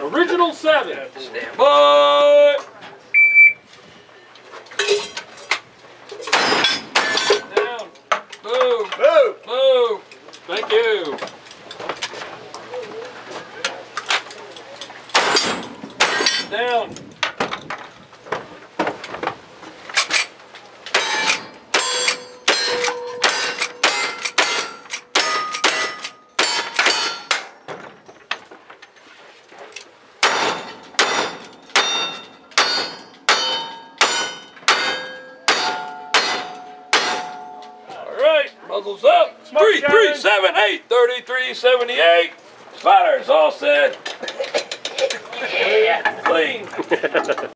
Original 7. Stand by. Down. Move. Move. Move. Thank you. Down. Muzzles up. 3, 3, 7, 8, 33, 78. Spotters all set. Yeah. Clean.